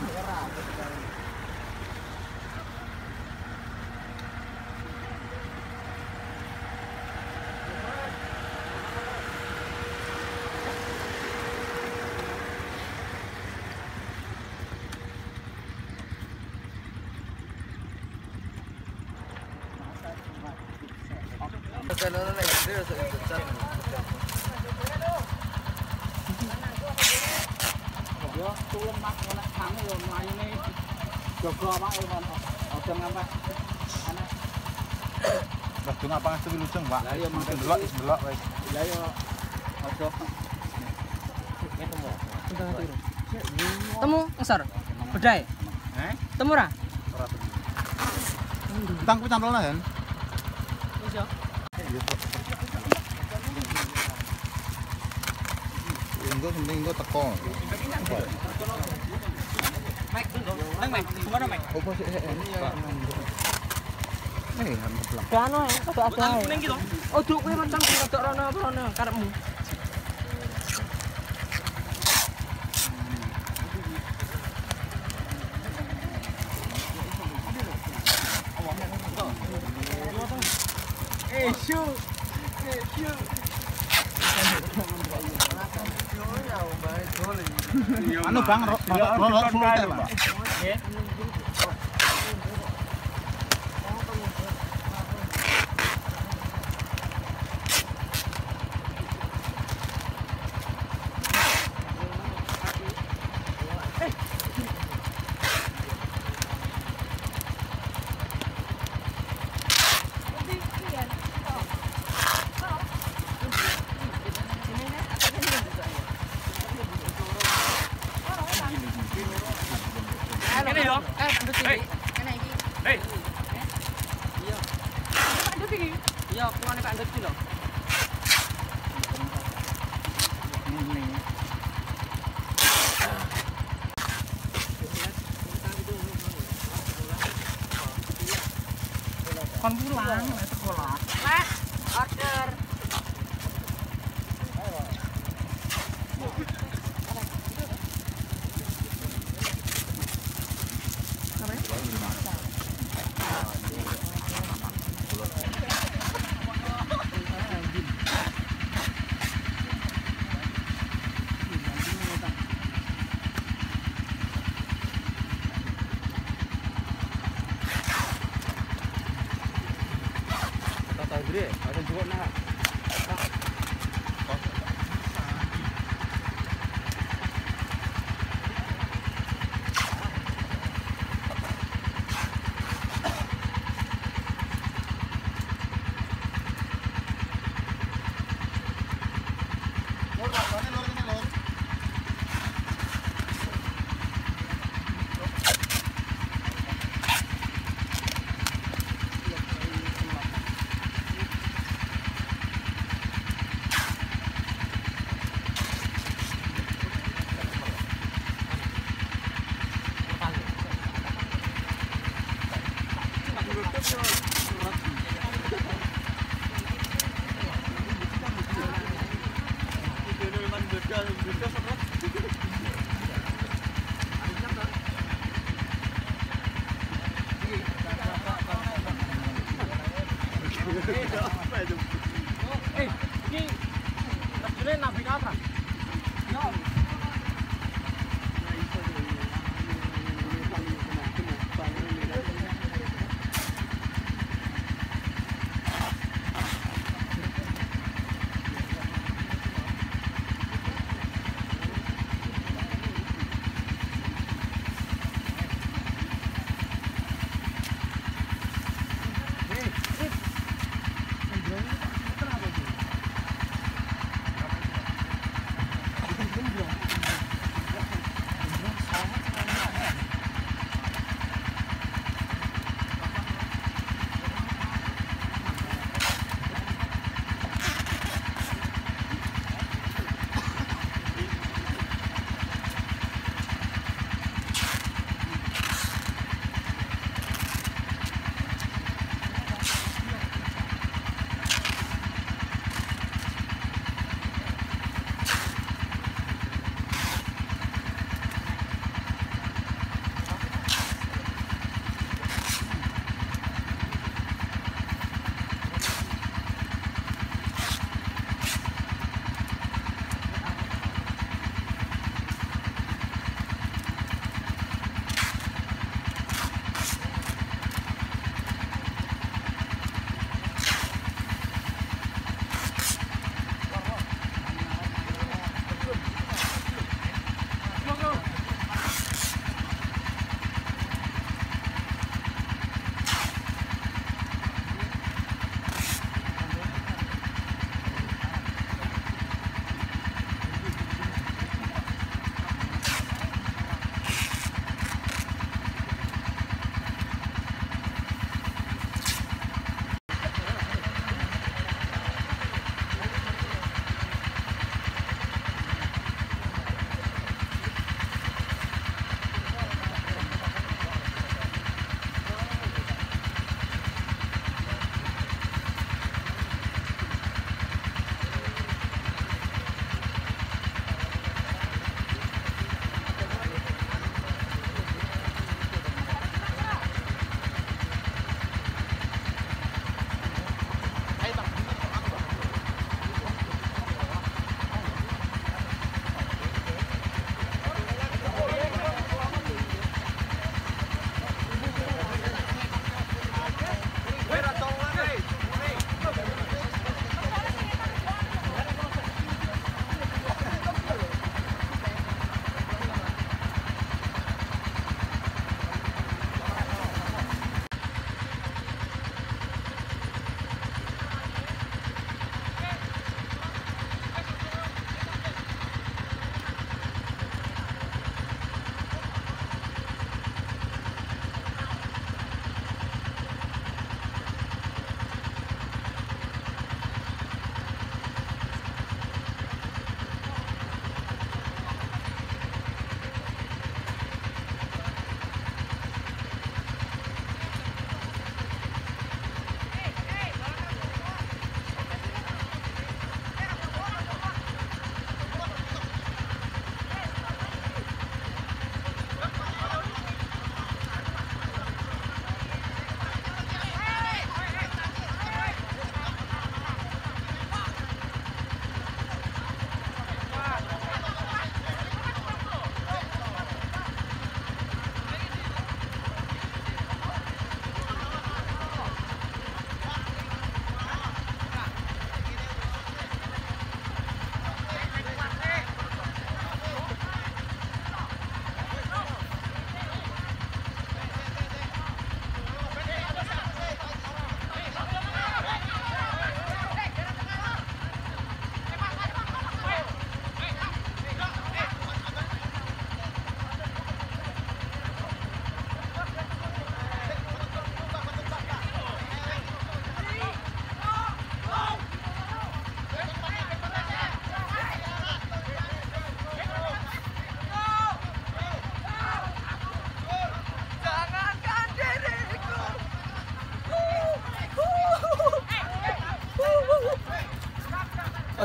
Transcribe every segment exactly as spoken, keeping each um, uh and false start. No, no, no, no, there's a, it's a temu ngesor bedai eh temu ra ora tangku cantolna kan iso. Enggak penting enggak tekong. Maik, nang maik, semana maik. Opo sih? Eh, hampir belak. Kano ya, kok ada. Ning ki to. Ojo kowe mencang rodok rono-rono karepmu. Eh, syu. Eh, syu. Anu bang, rolot full teh bang. Kon pulang sekolah. Lah, order. Thank you.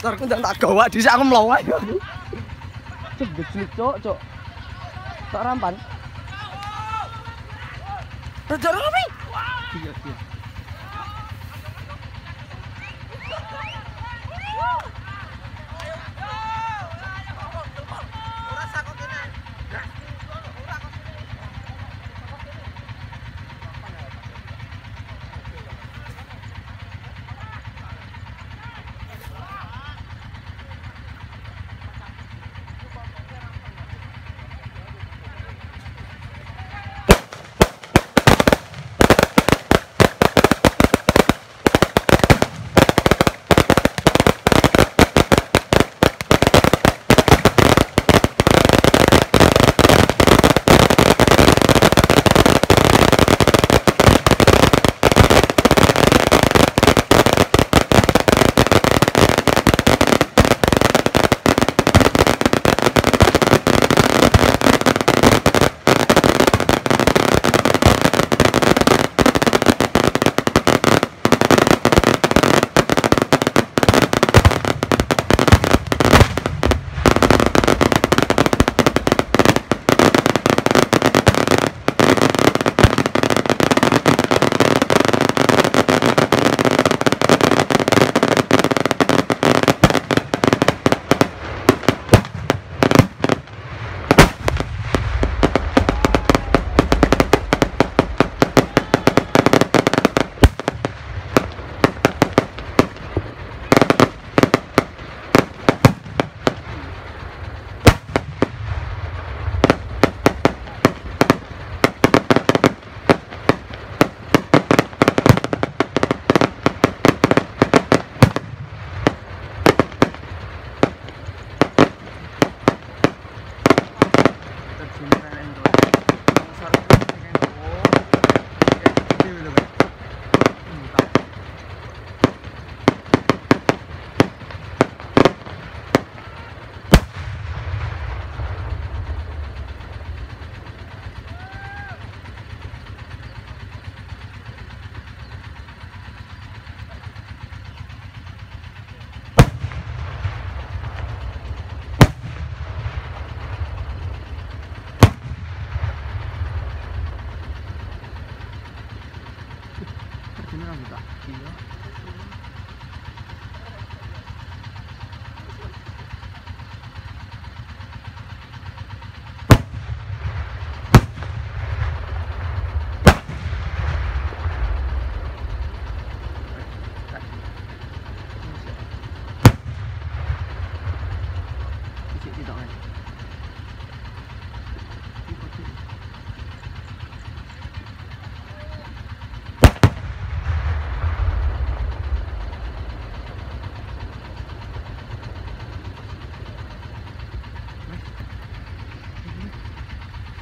kantorku ndak tak gawa dhisik aku mlowak. Cek cok cok. Tak rampan. Rejar kopi. Iya iya.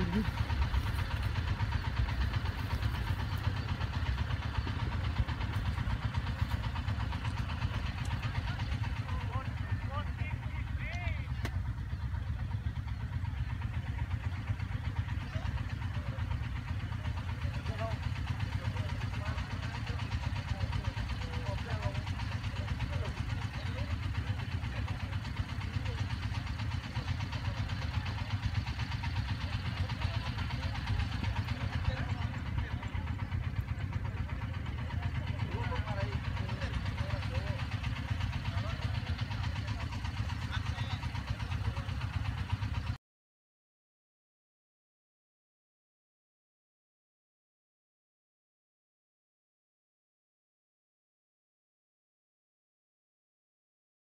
Mm-hmm.